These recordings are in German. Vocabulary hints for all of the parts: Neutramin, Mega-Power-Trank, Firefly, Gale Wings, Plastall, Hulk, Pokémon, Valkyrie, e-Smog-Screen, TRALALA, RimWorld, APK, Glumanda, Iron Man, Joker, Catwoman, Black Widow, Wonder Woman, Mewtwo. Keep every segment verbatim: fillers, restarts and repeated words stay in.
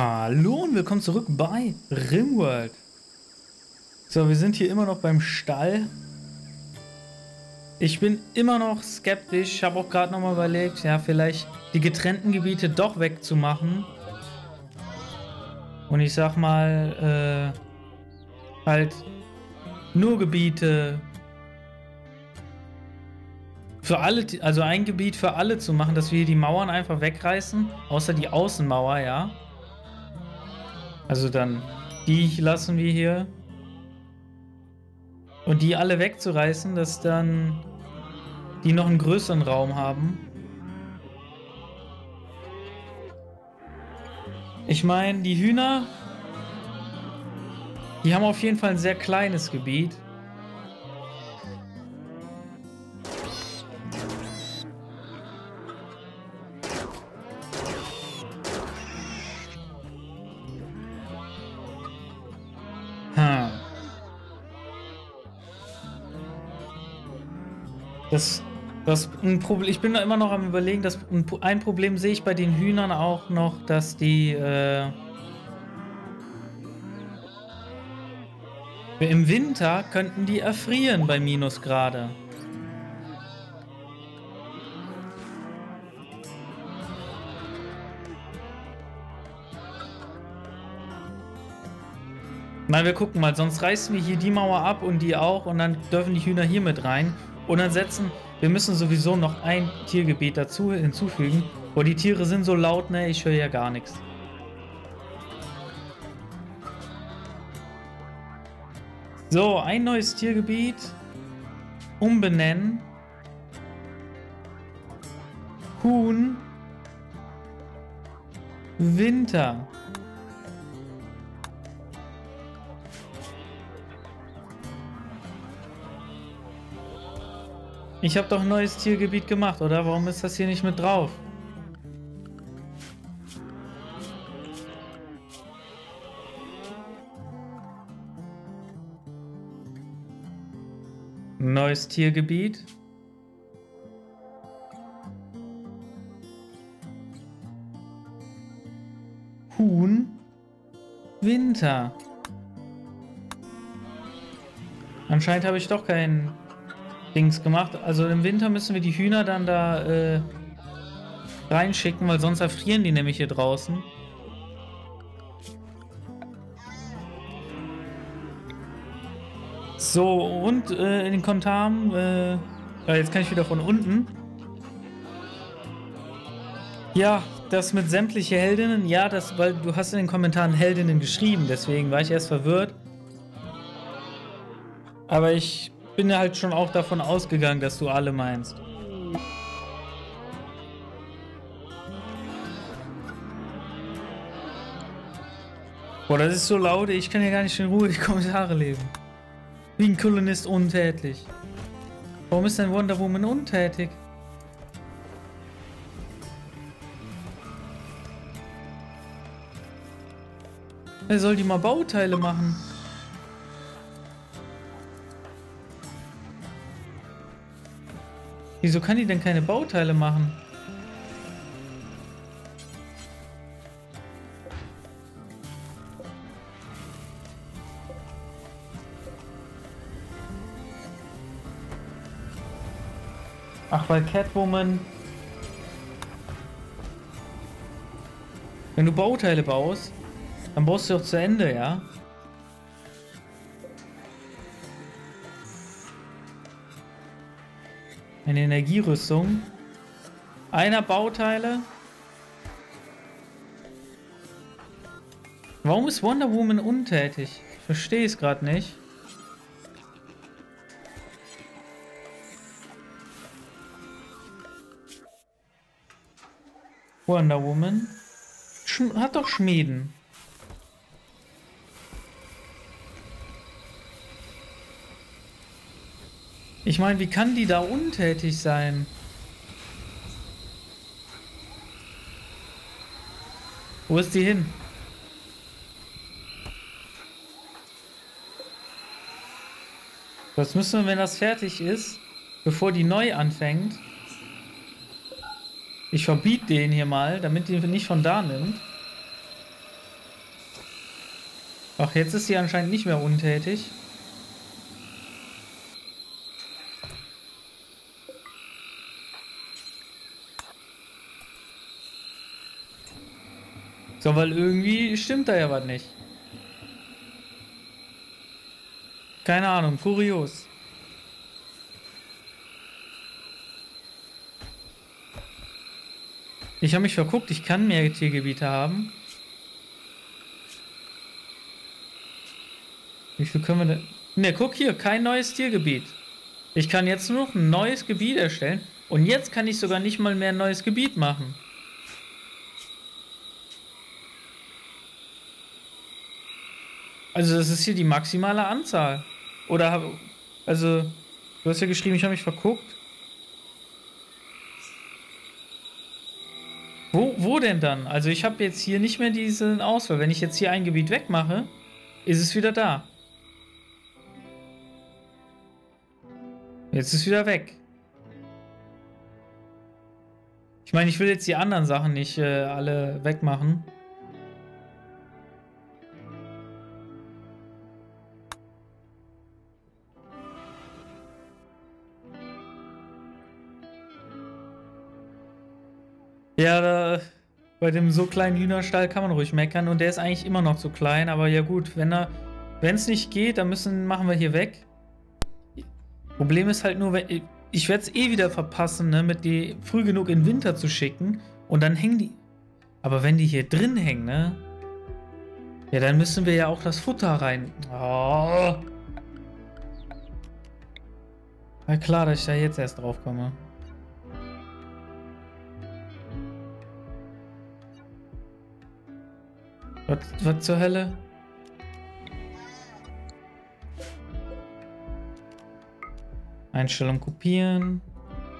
Hallo und willkommen zurück bei RimWorld. So, wir sind hier immer noch beim Stall. Ich bin immer noch skeptisch. Ich habe auch gerade nochmal überlegt, ja, vielleicht die getrennten Gebiete doch wegzumachen. Und ich sag mal, äh, halt nur Gebiete für alle, also ein Gebiet für alle zu machen, dass wir hier die Mauern einfach wegreißen, außer die Außenmauer, ja. Also dann, die lassen wir hier. Und die alle wegzureißen, dass dann die noch einen größeren Raum haben. Ich meine, die Hühner, die haben auf jeden Fall ein sehr kleines Gebiet. Das, das ein Problem, ich bin da immer noch am Überlegen, dass ein, ein Problem sehe ich bei den Hühnern auch noch, dass die äh, im Winter könnten die erfrieren bei Minusgrade. Na, wir gucken mal, sonst reißen wir hier die Mauer ab und die auch und dann dürfen die Hühner hier mit rein. Und dann setzen, wir müssen sowieso noch ein Tiergebiet dazu hinzufügen. Boah, die Tiere sind so laut, ne, ich höre ja gar nichts. So, ein neues Tiergebiet. Umbenennen. Huhn. Winter. Ich habe doch ein neues Tiergebiet gemacht, oder? Warum ist das hier nicht mit drauf? Neues Tiergebiet. Huhn. Winter. Anscheinend habe ich doch keinen Dings gemacht. Also im Winter müssen wir die Hühner dann da äh, reinschicken, weil sonst erfrieren die nämlich hier draußen. So, und äh, in den Kontam, äh, jetzt kann ich wieder von unten. Ja, das mit sämtliche Heldinnen, ja, das, weil du hast in den Kommentaren Heldinnen geschrieben, deswegen war ich erst verwirrt. Aber ich Ich bin ja halt schon auch davon ausgegangen, dass du alle meinst. Boah, das ist so laut, ich kann ja gar nicht in Ruhe die Kommentare lesen. Wie ein Kolonist untätig. Warum ist denn Wonder Woman untätig? Er soll die mal Bauteile machen. Wieso kann die denn keine Bauteile machen? Ach, weil Catwoman... Wenn du Bauteile baust, dann baust du doch zu Ende, ja? Eine Energierüstung. Einer Bauteile. Warum ist Wonder Woman untätig? Ich verstehe es gerade nicht. Wonder Woman. Sch- hat doch Schmieden. Ich meine, wie kann die da untätig sein? Wo ist die hin? Das müssen wir, wenn das fertig ist, bevor die neu anfängt. Ich verbiete den hier mal, damit die nicht von da nimmt. Ach, jetzt ist sie anscheinend nicht mehr untätig. So, weil irgendwie stimmt da ja was nicht. Keine Ahnung, kurios. Ich habe mich verguckt, ich kann mehr Tiergebiete haben. Wie viel können wir denn... Ne, guck hier, kein neues Tiergebiet. Ich kann jetzt nur noch ein neues Gebiet erstellen. Und jetzt kann ich sogar nicht mal mehr ein neues Gebiet machen. Also das ist hier die maximale Anzahl. Oder habe... Also, du hast ja geschrieben, ich habe mich verguckt. Wo, wo denn dann? Also ich habe jetzt hier nicht mehr diesen Auswahl. Wenn ich jetzt hier ein Gebiet wegmache, ist es wieder da. Jetzt ist es wieder weg. Ich meine, ich will jetzt die anderen Sachen nicht äh, alle wegmachen. Ja, da, bei dem so kleinen Hühnerstall kann man ruhig meckern und der ist eigentlich immer noch zu klein, aber ja gut, wenn er, wenn es nicht geht, dann müssen, machen wir hier weg. Problem ist halt nur, wenn, ich werde es eh wieder verpassen, ne, mit die früh genug in den Winter zu schicken und dann hängen die, aber wenn die hier drin hängen, ne, ja dann müssen wir ja auch das Futter rein. Oh. Na klar, dass ich da jetzt erst drauf komme. Was, was zur Hölle? Einstellung kopieren,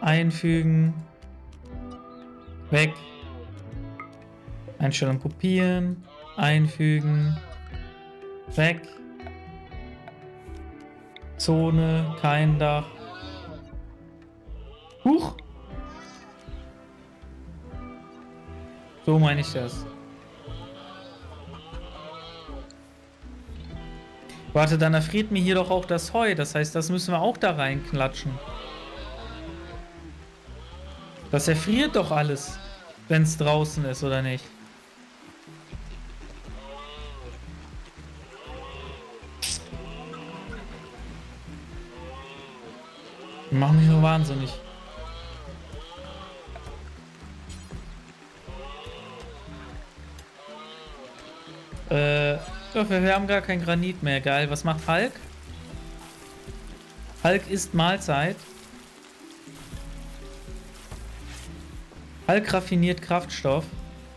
einfügen, weg. Einstellung kopieren, einfügen, weg. Zone, kein Dach. Huch! So meine ich das. Warte, dann erfriert mir hier doch auch das Heu. Das heißt, das müssen wir auch da reinklatschen. Das erfriert doch alles, wenn es draußen ist, oder nicht? Die machen mich nur wahnsinnig. Äh... Wir haben gar kein Granit mehr. Geil. Was macht Hulk? Hulk isst Mahlzeit. Hulk raffiniert Kraftstoff.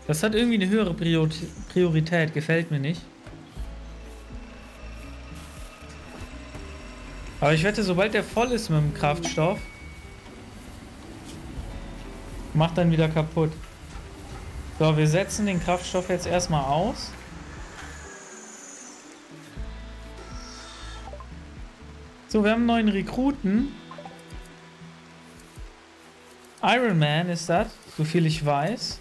Das hat irgendwie eine höhere Priorität. Gefällt mir nicht. Aber ich wette, sobald der voll ist mit dem Kraftstoff, macht dann wieder kaputt. So, wir setzen den Kraftstoff jetzt erstmal aus. So, wir haben einen neuen Rekruten. Iron Man ist das, soviel ich weiß.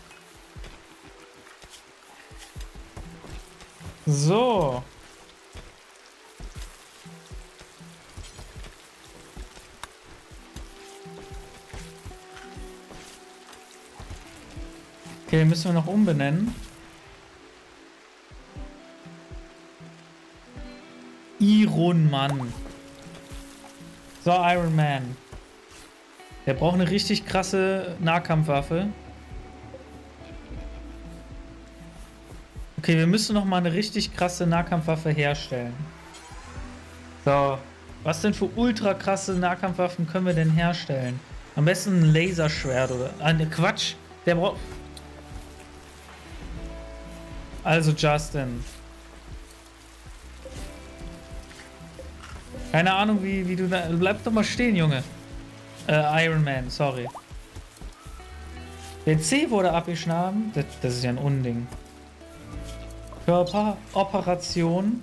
So. Okay, müssen wir noch umbenennen. Iron Man. So, Iron Man. Der braucht eine richtig krasse Nahkampfwaffe. Okay, wir müssen noch mal eine richtig krasse Nahkampfwaffe herstellen. So, was denn für ultra krasse Nahkampfwaffen können wir denn herstellen? Am besten ein Laserschwert oder... Ah, ne, Quatsch. Der braucht... Also, Justin. Keine Ahnung, wie, wie du da... Bleib doch mal stehen, Junge. Äh, Iron Man, sorry. Der C wurde abgeschnarben. Das, das ist ja ein Unding. Körperoperation.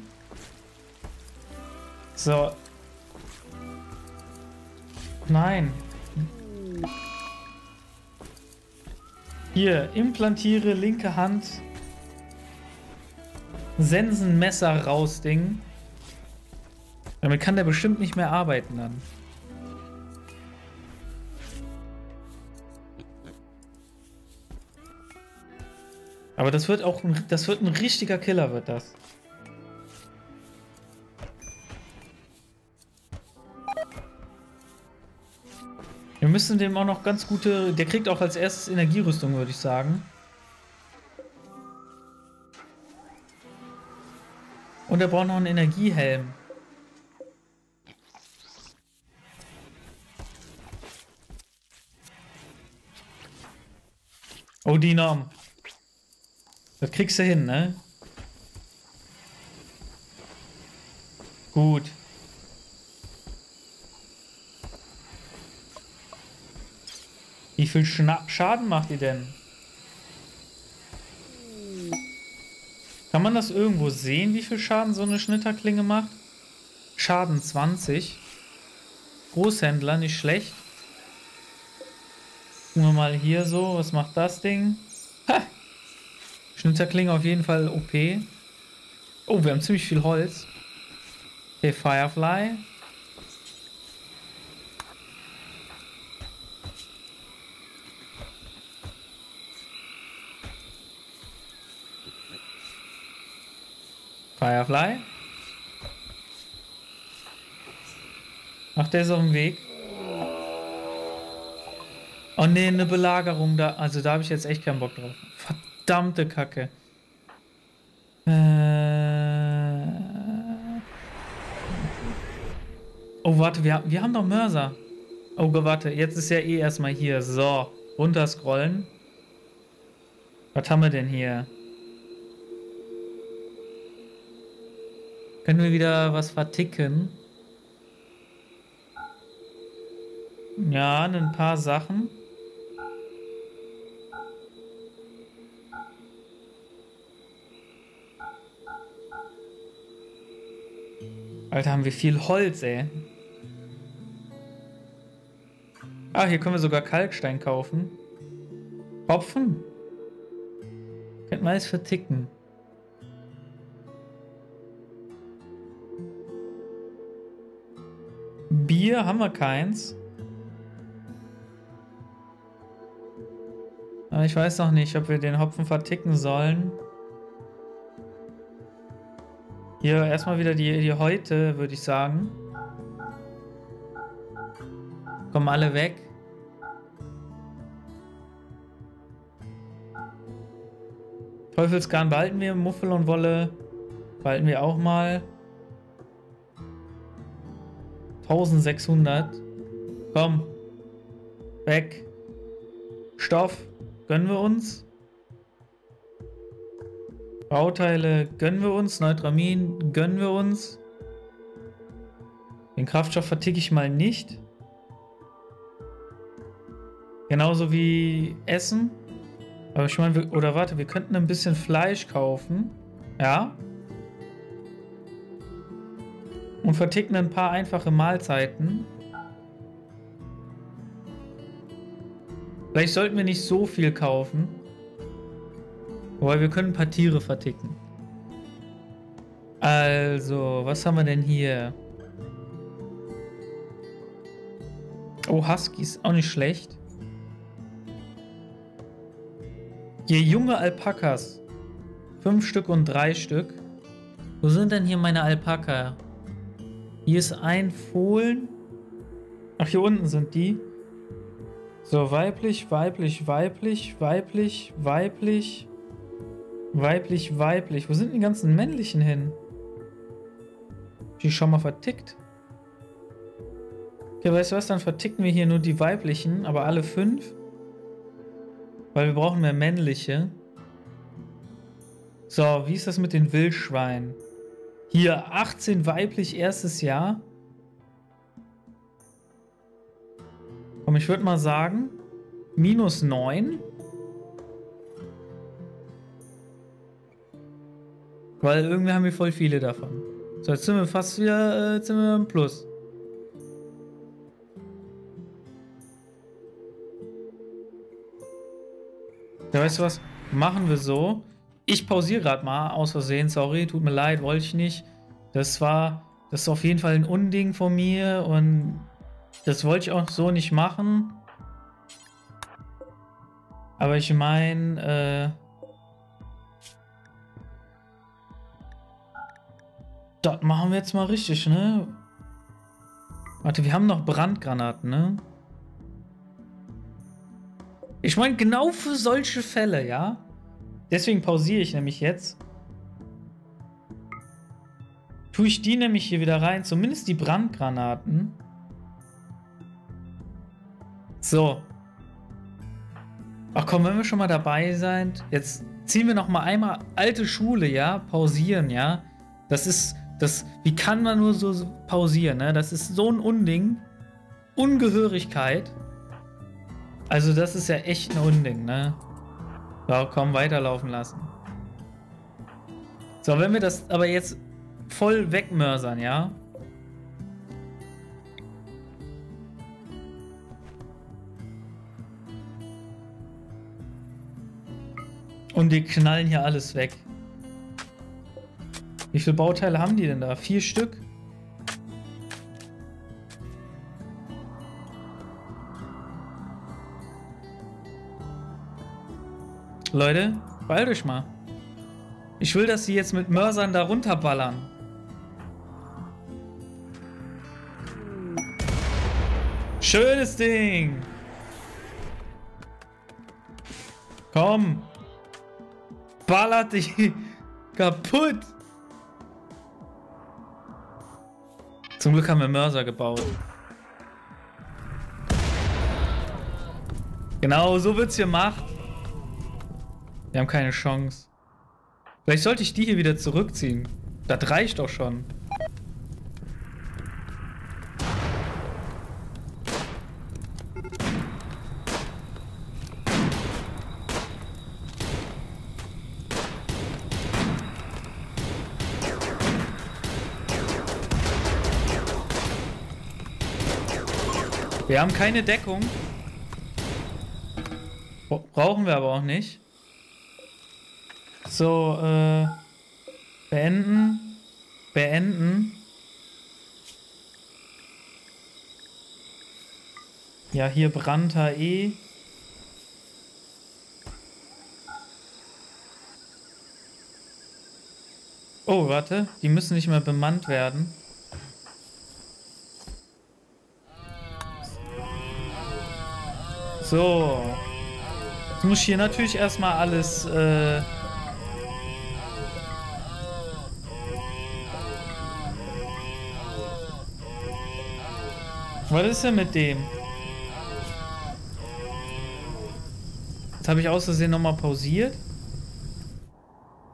So. Nein. Hier, implantiere linke Hand. Sensenmesser raus, Ding. Damit kann der bestimmt nicht mehr arbeiten dann. Aber das wird auch ein, das wird ein richtiger Killer, wird das. Wir müssen dem auch noch ganz gute... Der kriegt auch als erstes Energierüstung, würde ich sagen. Und er braucht noch einen Energiehelm. Oh, die Norm. Das kriegst du hin, ne? Gut. Wie viel Schna- Schaden macht ihr denn? Kann man das irgendwo sehen, wie viel Schaden so eine Schnitterklinge macht? Schaden zwanzig. Großhändler, nicht schlecht. Gucken wir mal hier so, was macht das Ding? Ha! Schnitterklinge auf jeden Fall O P. Oh, wir haben ziemlich viel Holz. Okay, Firefly. Firefly. Ach, der ist auf dem Weg. Oh ne, eine Belagerung da. Also da habe ich jetzt echt keinen Bock drauf. Verdammte Kacke. Äh... Oh, warte, wir, wir haben doch Mörser. Oh, warte, jetzt ist ja eh erstmal hier. So, runterscrollen. Was haben wir denn hier? Können wir wieder was verticken? Ja, ein paar Sachen. Alter, haben wir viel Holz, ey. Ah, hier können wir sogar Kalkstein kaufen. Hopfen? Könnten wir alles verticken. Bier haben wir keins. Aber ich weiß noch nicht, ob wir den Hopfen verticken sollen. Hier erstmal wieder die, die Häute, würde ich sagen. Kommen alle weg. Teufelsgarn behalten wir, Muffel und Wolle behalten wir auch mal. eintausendsechshundert. Komm. Weg. Stoff. Gönnen wir uns. Bauteile. Gönnen wir uns. Neutramin. Gönnen wir uns. Den Kraftstoff verticke ich mal nicht. Genauso wie Essen. Aber ich meine, wir, oder warte, wir könnten ein bisschen Fleisch kaufen. Ja. Und verticken ein paar einfache Mahlzeiten. Vielleicht sollten wir nicht so viel kaufen. Wobei, wir können ein paar Tiere verticken. Also, was haben wir denn hier? Oh, Huskies, auch nicht schlecht. Hier, junge Alpakas. Fünf Stück und drei Stück. Wo sind denn hier meine Alpaka? Hier ist ein Fohlen. Ach, hier unten sind die. So, weiblich, weiblich, weiblich, weiblich, weiblich, weiblich, weiblich. Wo sind die ganzen männlichen hin? Die schon mal vertickt. Okay, weißt du was, dann verticken wir hier nur die weiblichen, aber alle fünf. Weil wir brauchen mehr männliche. So, wie ist das mit den Wildschweinen? Hier, achtzehn weiblich, erstes Jahr. Komm, ich würde mal sagen, minus neun. Weil irgendwie haben wir voll viele davon. So, jetzt sind wir fast wieder, äh, jetzt sind wir im Plus. Ja, weißt du was? Machen wir so. Ich pausiere gerade mal, aus Versehen, sorry, tut mir leid, wollte ich nicht. Das war, das ist auf jeden Fall ein Unding von mir und das wollte ich auch so nicht machen. Aber ich meine, äh, das machen wir jetzt mal richtig, ne? Warte, wir haben noch Brandgranaten, ne? Ich meine, genau für solche Fälle, ja? Deswegen pausiere ich nämlich jetzt. Tue ich die nämlich hier wieder rein, zumindest die Brandgranaten. So. Ach komm, wenn wir schon mal dabei sind, jetzt ziehen wir noch mal einmal alte Schule, ja? Pausieren, ja? Das ist... Das, wie kann man nur so pausieren, ne? Das ist so ein Unding. Ungehörigkeit. Also das ist ja echt ein Unding, ne? So, komm, weiterlaufen lassen. So, wenn wir das aber jetzt voll wegmörsern, ja? Und die knallen hier alles weg. Wie viele Bauteile haben die denn da? Vier Stück? Leute, beeilt euch mal. Ich will, dass sie jetzt mit Mörsern da runterballern. Schönes Ding! Komm! Ballert dich kaputt! Zum Glück haben wir Mörser gebaut. Genau, so wird's gemacht. Wir haben keine Chance. Vielleicht sollte ich die hier wieder zurückziehen. Das reicht doch schon. Wir haben keine Deckung. Brauchen wir aber auch nicht. So, äh, beenden. Beenden. Ja, hier Brand H E. Oh, warte. Die müssen nicht mehr bemannt werden. So. Jetzt muss ich hier natürlich erstmal alles, äh... Was ist denn mit dem? Jetzt habe ich aus Versehen nochmal pausiert.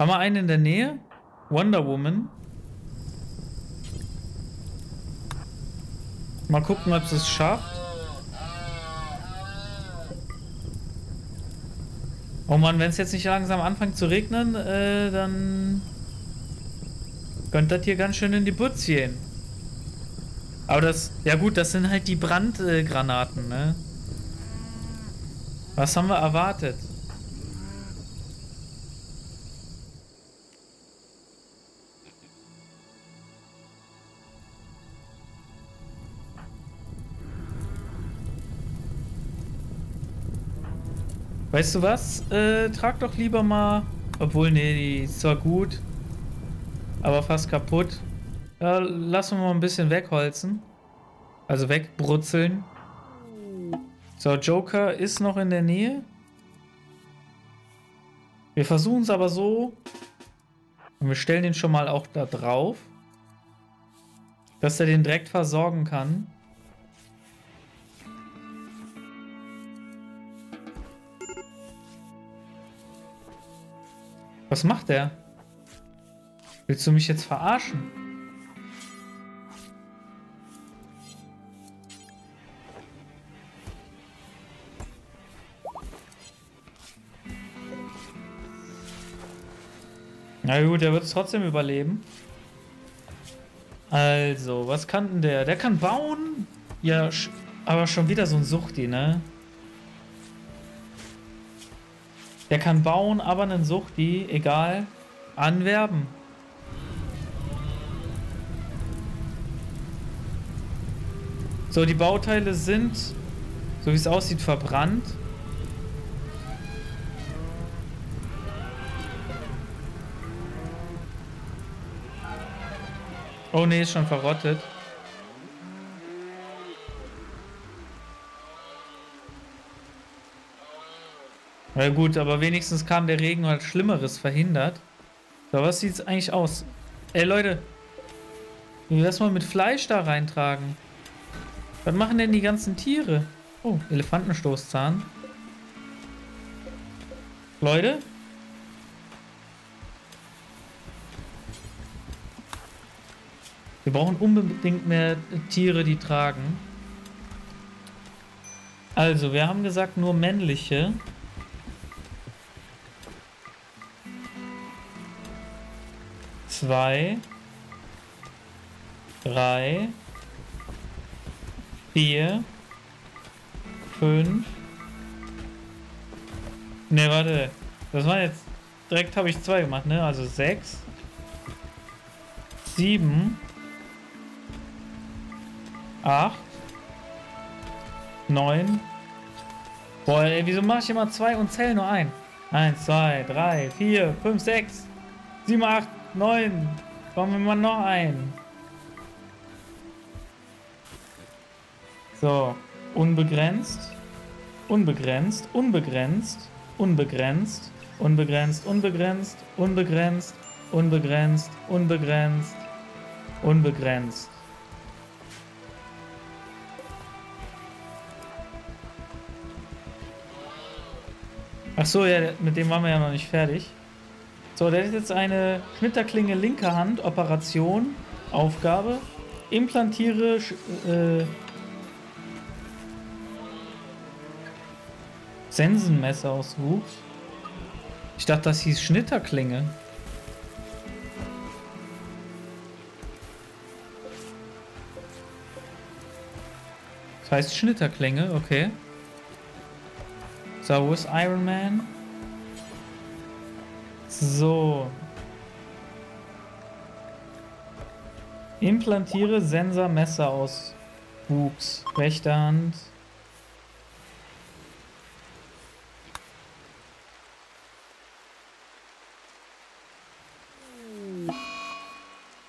Haben wir einen in der Nähe? Wonder Woman. Mal gucken, ob es es schafft. Oh Mann, wenn es jetzt nicht langsam anfängt zu regnen, äh, dann könnte das hier ganz schön in die Butz gehen. Aber das, ja gut, das sind halt die Brandgranaten, äh, ne? Was haben wir erwartet? Weißt du was? Äh, trag doch lieber mal... Obwohl, nee, die ist zwar gut, aber fast kaputt. Ja, lassen wir mal ein bisschen wegholzen. Also wegbrutzeln. So, Joker ist noch in der Nähe. Wir versuchen es aber so. Und wir stellen den schon mal auch da drauf. Dass er den direkt versorgen kann. Was macht der? Willst du mich jetzt verarschen? Na gut, der wird es trotzdem überleben. Also, was kann denn der? Der kann bauen? Ja, aber schon wieder so ein Suchti, ne? Der kann bauen, aber einen Suchti, egal, anwerben. So, die Bauteile sind, so wie es aussieht, verbrannt. Oh ne, ist schon verrottet. Na gut, aber wenigstens kam der Regen und hat Schlimmeres verhindert. So, was sieht es eigentlich aus? Ey Leute, lass mal mit Fleisch da reintragen. Was machen denn die ganzen Tiere? Oh, Elefantenstoßzahn. Leute? Wir brauchen unbedingt mehr Tiere, die tragen. Also, wir haben gesagt, nur männliche. Zwei. Drei. Vier. Fünf. Ne, warte. Das waren jetzt... Direkt habe ich zwei gemacht, ne? Also sechs. Sieben. acht, neun, boah, ey, wieso mache ich immer zwei und zähle nur ein? eins, zwei, drei, vier, fünf, sechs, sieben, acht, neun, machen wir mal noch ein. So, unbegrenzt, unbegrenzt, unbegrenzt, unbegrenzt, unbegrenzt, unbegrenzt, unbegrenzt, unbegrenzt, unbegrenzt, unbegrenzt. Ach so, ja, mit dem waren wir ja noch nicht fertig. So, das ist jetzt eine Schnitterklinge linker Hand, Operation, Aufgabe, implantiere, äh, Sensenmesser aus Wuchs. Ich dachte, das hieß Schnitterklinge. Das heißt Schnitterklinge, okay. So, wo ist Iron Man? So. Implantiere Sensormesser aus Wuchs. Rechte Hand.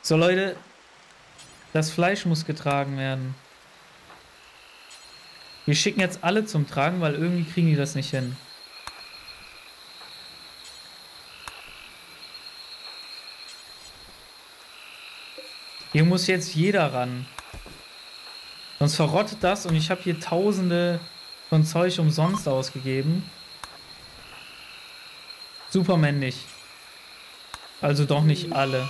So, Leute. Das Fleisch muss getragen werden. Wir schicken jetzt alle zum Tragen, weil irgendwie kriegen die das nicht hin. Hier muss jetzt jeder ran. Sonst verrottet das und ich habe hier tausende von Zeug umsonst ausgegeben. Superman nicht. Also doch nicht alle.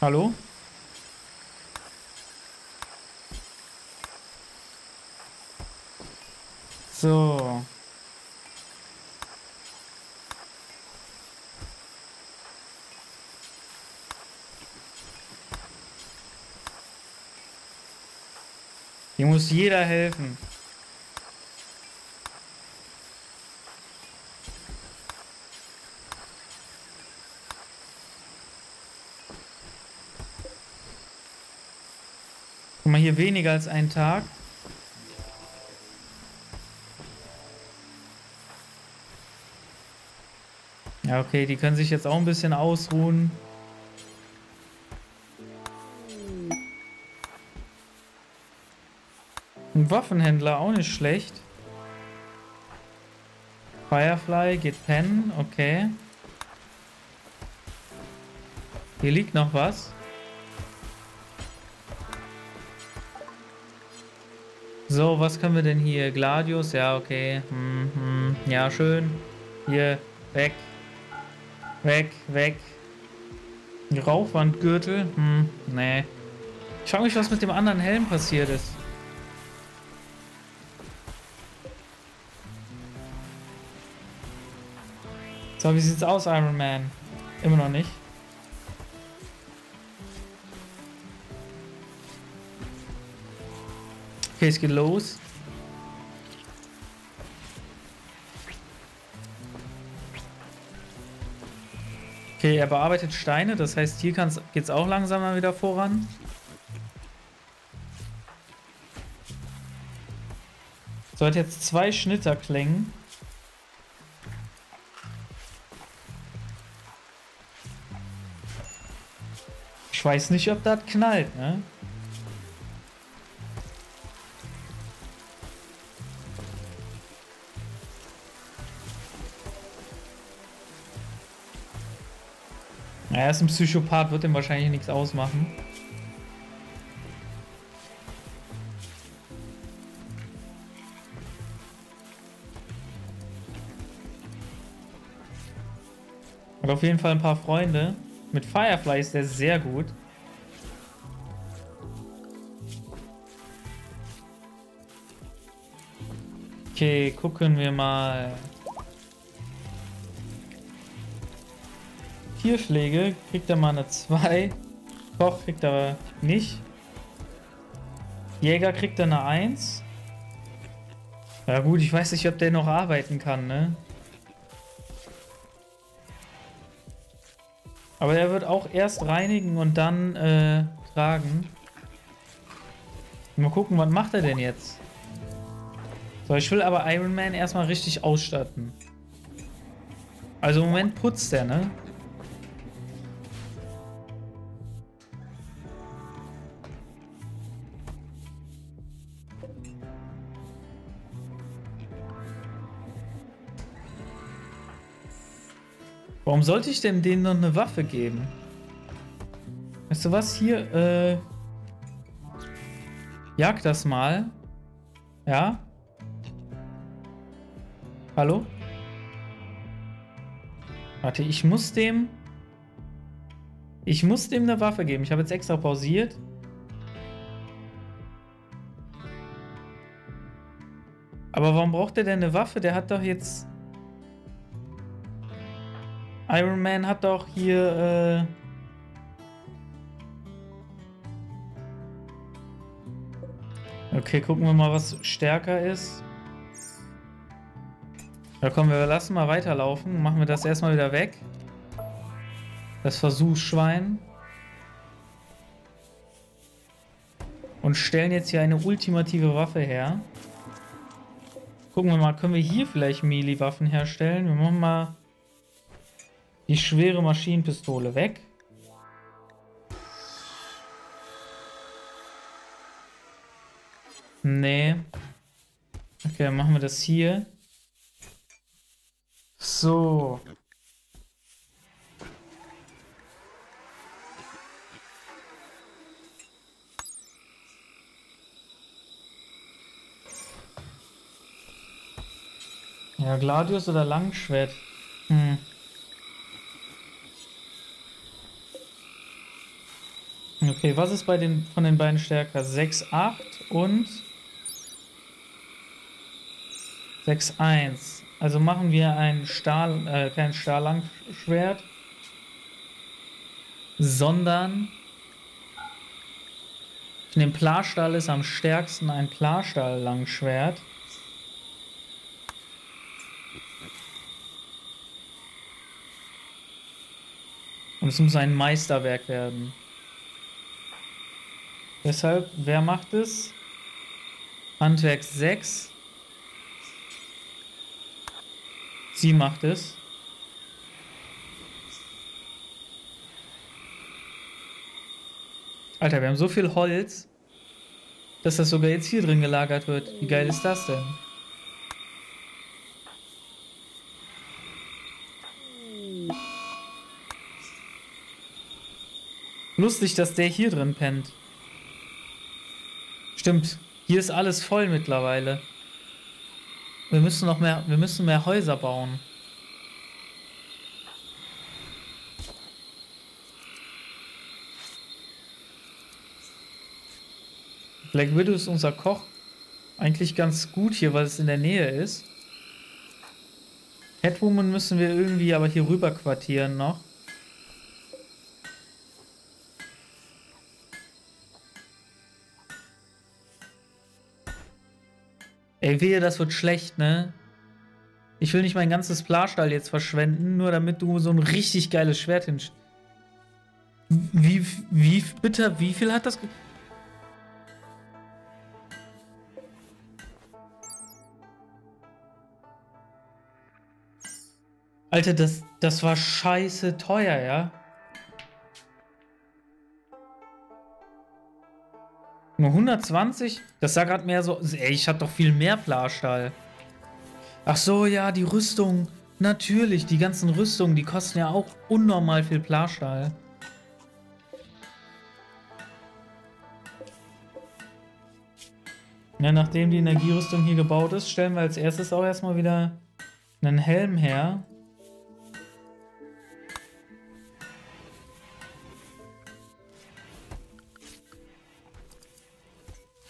Hallo? So. Hier muss jeder helfen. Hier weniger als einen Tag. Ja, okay, die können sich jetzt auch ein bisschen ausruhen. Ein Waffenhändler, auch nicht schlecht. Firefly geht pennen, okay. Hier liegt noch was. So, was können wir denn hier? Gladius? Ja, okay. Hm, hm. Ja, schön. Hier, weg. Weg, weg. Rauchwandgürtel? Hm, nee. Ich frage mich, was mit dem anderen Helm passiert ist. So, wie sieht's aus, Iron Man? Immer noch nicht. Okay, es geht los. Okay, er bearbeitet Steine, das heißt, hier kann's, geht's auch langsamer wieder voran. So, hat jetzt zwei Schnitter klingen. Ich weiß nicht, ob das knallt, ne? Er ist ein Psychopath, wird ihm wahrscheinlich nichts ausmachen. Hat auf jeden Fall ein paar Freunde. Mit Firefly ist er sehr gut. Okay, gucken wir mal. Tierpflege kriegt er mal eine zwei. Koch kriegt er nicht. Jäger kriegt er eine eins. Ja gut, ich weiß nicht, ob der noch arbeiten kann, ne? Aber er wird auch erst reinigen und dann äh, tragen. Mal gucken, was macht er denn jetzt? So, ich will aber Iron Man erstmal richtig ausstatten. Also im Moment putzt er, ne? Warum sollte ich denn denen noch eine Waffe geben? Weißt du was? Hier, äh... jag das mal. Ja? Hallo? Warte, ich muss dem... Ich muss dem eine Waffe geben. Ich habe jetzt extra pausiert. Aber warum braucht der denn eine Waffe? Der hat doch jetzt... Iron Man hat doch hier, äh okay, gucken wir mal, was stärker ist. Ja komm, wir lassen mal weiterlaufen. Machen wir das erstmal wieder weg. Das Versuchsschwein. Und stellen jetzt hier eine ultimative Waffe her. Gucken wir mal, können wir hier vielleicht Melee-Waffen herstellen? Wir machen mal... die schwere Maschinenpistole weg. Nee. Okay, dann machen wir das hier. So. Ja, Gladius oder Langschwert? Hm. Okay, was ist bei den von den beiden stärker? sechs Komma acht und sechs Komma eins. Also machen wir ein Stahl, äh, kein Stahllangschwert, sondern in dem Plarstahl ist am stärksten ein Plarstahl-Langschwert. Und es muss ein Meisterwerk werden. Deshalb, wer macht es? Handwerk sechs. Sie macht es. Alter, wir haben so viel Holz, dass das sogar jetzt hier drin gelagert wird. Wie geil ist das denn? Lustig, dass der hier drin pennt. Stimmt, hier ist alles voll mittlerweile. Wir müssen noch mehr, wir müssen mehr Häuser bauen. Black Widow ist unser Koch eigentlich ganz gut hier, weil es in der Nähe ist. Catwoman müssen wir irgendwie aber hier rüber quartieren noch. Ey, wehe, das wird schlecht, ne? Ich will nicht mein ganzes Plastall jetzt verschwenden, nur damit du so ein richtig geiles Schwert hinst... Wie, wie, bitte, wie viel hat das... Ge Alter, das, das war scheiße teuer, ja? Nur hundertzwanzig? Das sah gerade mehr so... Ey, ich hab doch viel mehr Plastall. Ach so, ja, die Rüstung. Natürlich, die ganzen Rüstungen, die kosten ja auch unnormal viel Plastall. Ja, nachdem die Energierüstung hier gebaut ist, stellen wir als erstes auch erstmal wieder einen Helm her.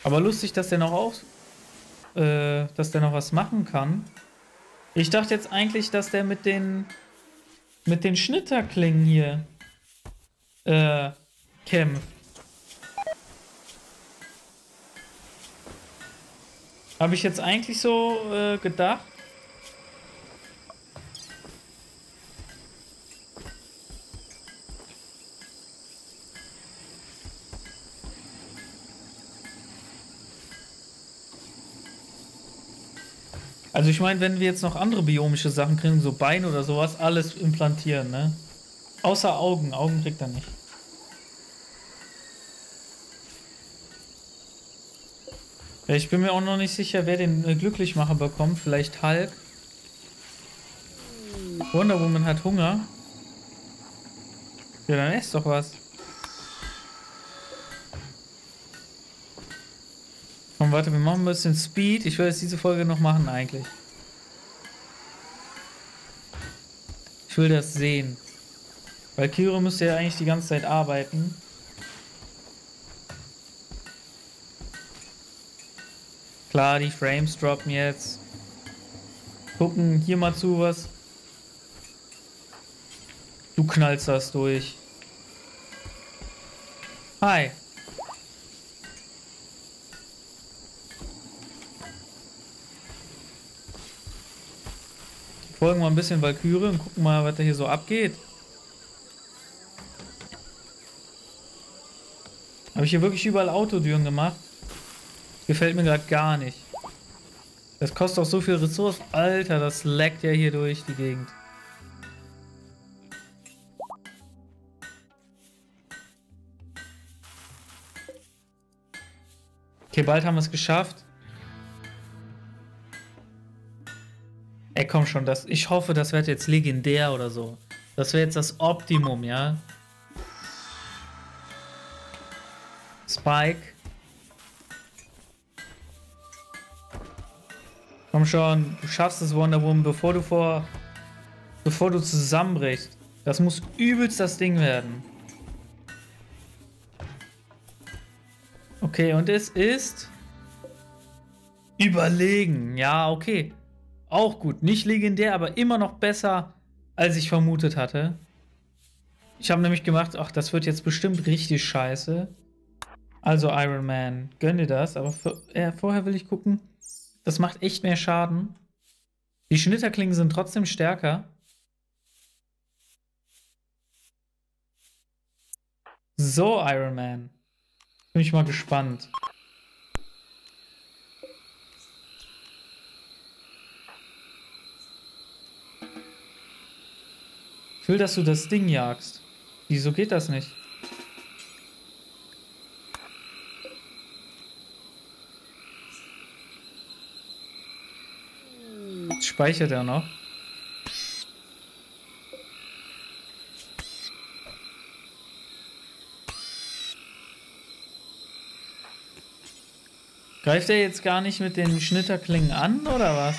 Aber lustig, dass der noch auf, äh, dass der noch was machen kann. Ich dachte jetzt eigentlich, dass der mit den mit den Schnitterklingen hier äh, kämpft. Habe ich jetzt eigentlich so äh, gedacht? Also ich meine, wenn wir jetzt noch andere biomische Sachen kriegen, so Bein oder sowas, alles implantieren, ne? Außer Augen. Augen kriegt er nicht. Ich bin mir auch noch nicht sicher, wer den Glücklichmacher bekommt. Vielleicht Hulk. Wonder Woman hat Hunger. Ja, dann ess doch was. Und warte, wir machen ein bisschen Speed. Ich werde jetzt diese Folge noch machen eigentlich. Ich will das sehen. Weil Valkyrie müsste ja eigentlich die ganze Zeit arbeiten. Klar, die Frames droppen jetzt. Gucken hier mal zu was. Du knallst das durch. Hi. Folgen wir ein bisschen Valkyrie und gucken mal, was da hier so abgeht. Habe ich hier wirklich überall Autotüren gemacht? Gefällt mir gerade gar nicht. Das kostet auch so viel Ressourcen. Alter, das laggt ja hier durch die Gegend. Okay, bald haben wir es geschafft. Ey, komm schon, das, ich hoffe, das wird jetzt legendär oder so. Das wäre jetzt das Optimum, ja? Spike. Komm schon, du schaffst es, Wonder Woman, bevor du vor, bevor du zusammenbrichst. Das muss übelst das Ding werden. Okay, und es ist überlegen. Ja, okay. Auch gut. Nicht legendär, aber immer noch besser, als ich vermutet hatte. Ich habe nämlich gemacht, ach, das wird jetzt bestimmt richtig scheiße. Also Iron Man, gönn dir das, aber für, äh, vorher will ich gucken. Das macht echt mehr Schaden. Die Schnitterklingen sind trotzdem stärker. So, Iron Man. Bin ich mal gespannt. Ich will, dass du das Ding jagst. Wieso geht das nicht? Speichert er noch? Greift er jetzt gar nicht mit den Schnitterklingen an, oder was?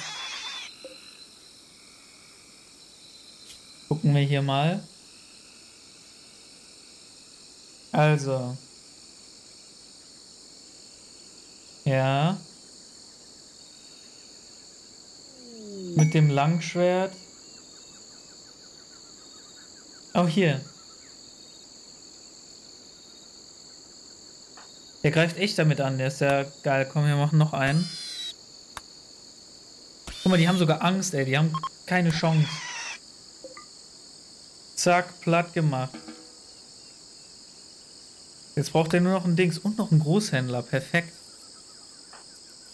Gucken wir hier mal. Also. Ja. Mit dem Langschwert. Oh, hier. Der greift echt damit an, der ist ja geil. Komm, wir machen noch einen. Guck mal, die haben sogar Angst, ey. Die haben keine Chance. Zack, platt gemacht. Jetzt braucht er nur noch ein Dings und noch einen Großhändler. Perfekt.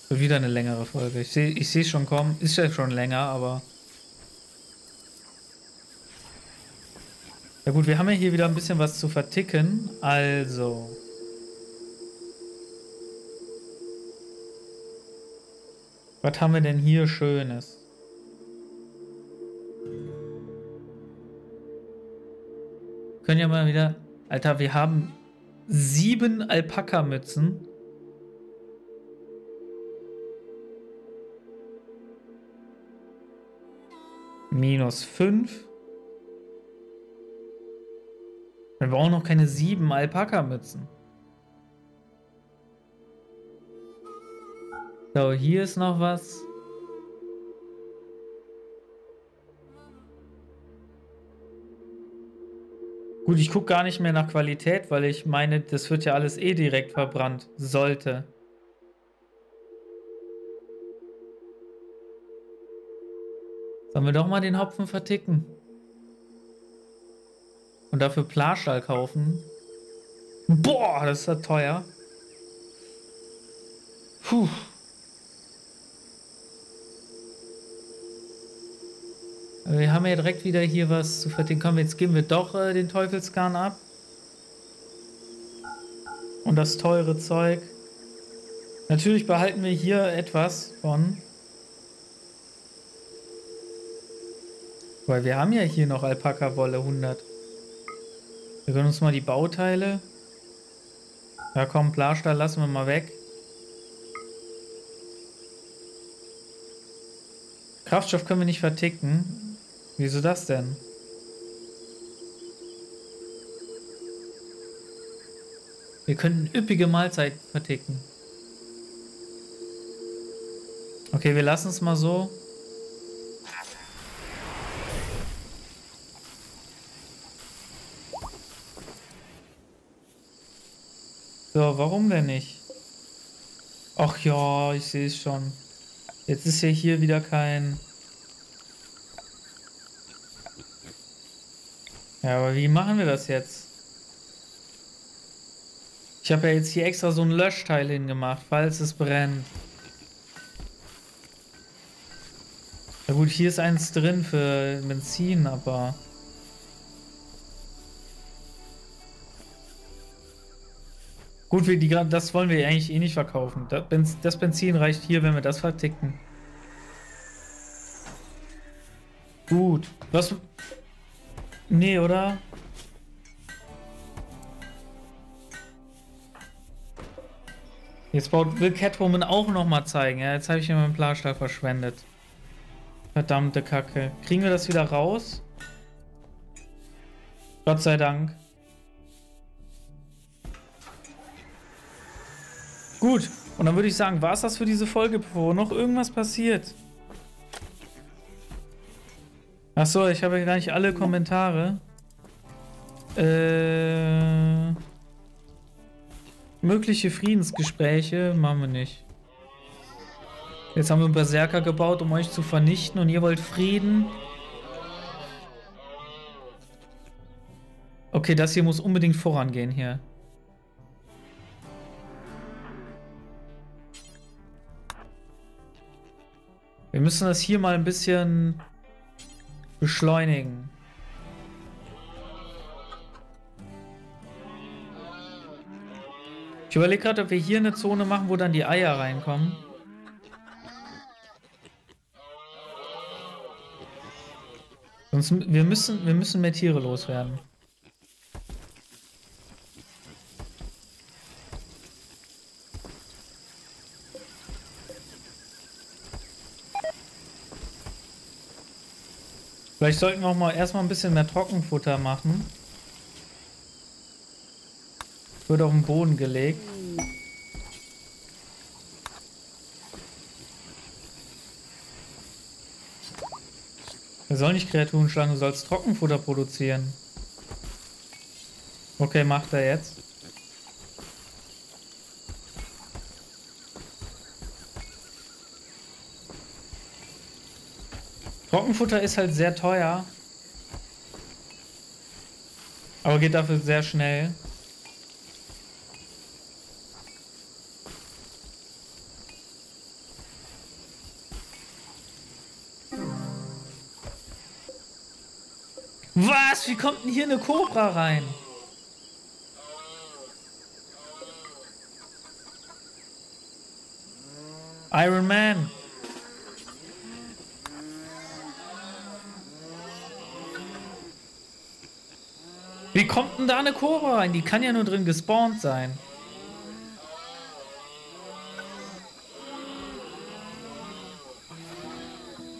Wird wieder eine längere Folge. Ich sehe ich sehe schon kommen. Ist ja schon länger, aber... Ja gut, wir haben ja hier wieder ein bisschen was zu verticken. Also... Was haben wir denn hier Schönes? Können ja mal wieder... Alter, wir haben sieben Alpaka-Mützen. Minus fünf. Wir brauchen noch keine sieben Alpaka-Mützen. So, hier ist noch was. Gut, ich gucke gar nicht mehr nach Qualität, weil ich meine, das wird ja alles eh direkt verbrannt. Sollte. Sollen wir doch mal den Hopfen verticken? Und dafür Plastall kaufen? Boah, das ist ja teuer. Puh. Wir haben ja direkt wieder hier was zu verdienen. Komm, jetzt geben wir doch äh, den Teufelsgarn ab. Und das teure Zeug. Natürlich behalten wir hier etwas von. Weil wir haben ja hier noch Alpaka-Wolle, hundert. Wir können uns mal die Bauteile. Ja komm, Plastall lassen wir mal weg. Kraftstoff können wir nicht verticken. Wieso das denn? Wir könnten üppige Mahlzeiten verticken. Okay, wir lassen es mal so. So, warum denn nicht? Ach ja, ich sehe es schon. Jetzt ist ja hier wieder kein... Ja, aber wie machen wir das jetzt? Ich habe ja jetzt hier extra so ein Löschteil hingemacht, falls es brennt. Na gut, hier ist eins drin für Benzin, aber... Gut, wir die, das wollen wir eigentlich eh nicht verkaufen. Das Benzin reicht hier, wenn wir das verticken. Gut, was... Nee, oder? Jetzt baut, will Catwoman auch nochmal zeigen. Ja, jetzt habe ich mir meinen Plastall verschwendet. Verdammte Kacke. Kriegen wir das wieder raus? Gott sei Dank. Gut. Und dann würde ich sagen, war es das für diese Folge, bevor noch irgendwas passiert. Achso, ich habe ja gar nicht alle Kommentare. Äh, mögliche Friedensgespräche machen wir nicht. Jetzt haben wir einen Berserker gebaut, um euch zu vernichten, und ihr wollt Frieden. Okay, das hier muss unbedingt vorangehen hier. Wir müssen das hier mal ein bisschen... beschleunigen. Ich überlege gerade, ob wir hier eine Zone machen, wo dann die Eier reinkommen. Sonst, wir müssen, wir müssen mehr Tiere loswerden. Vielleicht sollten wir auch mal erstmal ein bisschen mehr Trockenfutter machen. Wird auf den Boden gelegt. Wir sollen nicht Kreaturen schlagen, du sollst Trockenfutter produzieren. Okay, macht er jetzt. Trockenfutter ist halt sehr teuer. Aber geht dafür sehr schnell. Was? Wie kommt denn hier eine Kobra rein? Iron Man. Wie kommt denn da eine Kobra rein? Die kann ja nur drin gespawnt sein.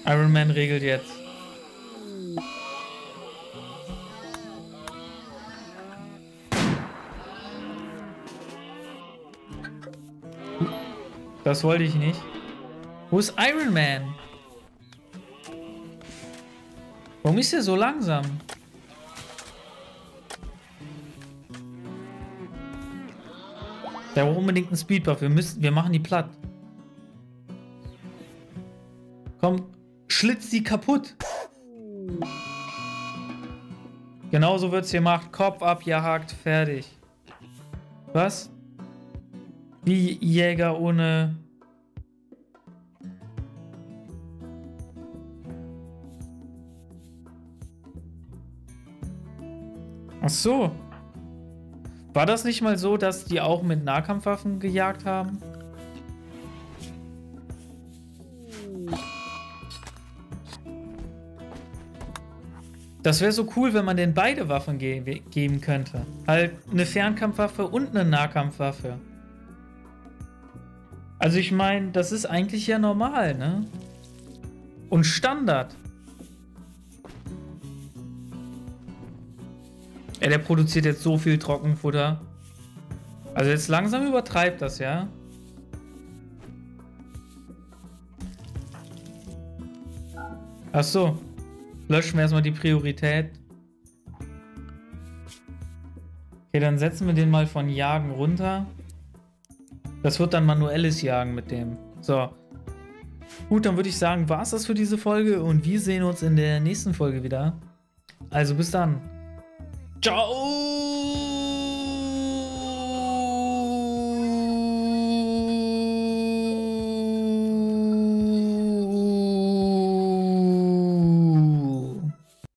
Iron Man regelt jetzt. Das wollte ich nicht. Wo ist Iron Man? Warum ist er so langsam? Der braucht unbedingt einen Speedbuff. Wir müssen, wir machen die platt. Komm, schlitz die kaputt. Genauso wird's hier gemacht. Kopf ab, ihr hakt, fertig. Was? Wie Jäger ohne... Ach so. War das nicht mal so, dass die auch mit Nahkampfwaffen gejagt haben? Das wäre so cool, wenn man denen beide Waffen ge geben könnte. Halt eine Fernkampfwaffe und eine Nahkampfwaffe. Also ich meine, das ist eigentlich ja normal, ne? Und Standard. Ey, der produziert jetzt so viel Trockenfutter. Also jetzt langsam übertreibt das, ja? Ach so. Löschen wir erstmal die Priorität. Okay, dann setzen wir den mal von Jagen runter. Das wird dann manuelles Jagen mit dem. So. Gut, dann würde ich sagen, war es das für diese Folge und wir sehen uns in der nächsten Folge wieder. Also bis dann. Ciao!